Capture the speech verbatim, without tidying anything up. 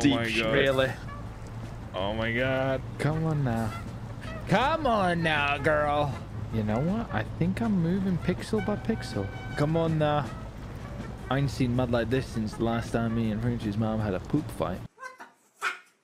deep, oh really. Oh my God. Come on now. Come on now, girl. You know what? I think I'm moving pixel by pixel. Come on now. I ain't seen mud like this since the last time me and Frenchie's mom had a poop fight.